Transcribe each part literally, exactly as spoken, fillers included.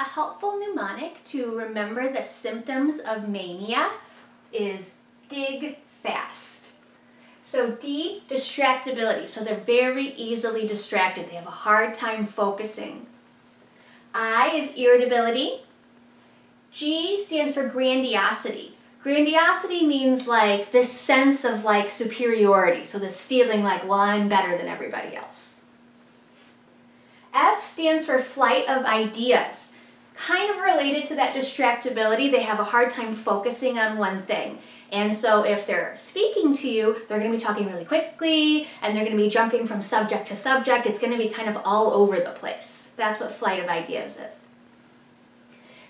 A helpful mnemonic to remember the symptoms of mania is dig fast. So D, distractibility. So they're very easily distracted. They have a hard time focusing. I is irritability. G stands for grandiosity. Grandiosity means like this sense of like superiority. So this feeling like, well, I'm better than everybody else. F stands for flight of ideas. Kind of related to that distractibility, they have a hard time focusing on one thing. And so if they're speaking to you, they're going to be talking really quickly, and they're going to be jumping from subject to subject. It's going to be kind of all over the place. That's what flight of ideas is.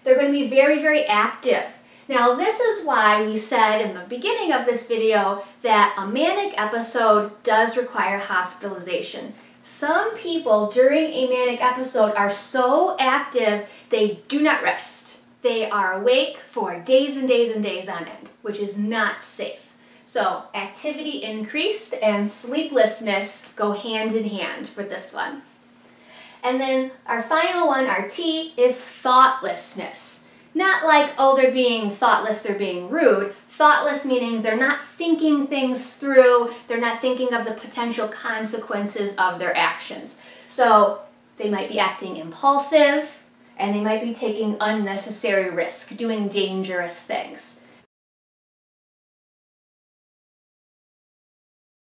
They're going to be very, very active. Now, this is why we said in the beginning of this video that a manic episode does require hospitalization. Some people during a manic episode are so active they do not rest. They are awake for days and days and days on end, which is not safe. So activity increased and sleeplessness go hand in hand for this one. And then our final one, our T, is thoughtlessness. Not like, oh, they're being thoughtless, they're being rude. Thoughtless meaning they're not thinking things through, they're not thinking of the potential consequences of their actions. So they might be acting impulsive, and they might be taking unnecessary risk, doing dangerous things.